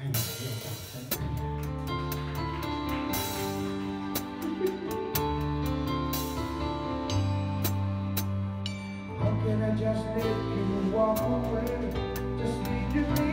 How can I just let you walk away? Just leave you.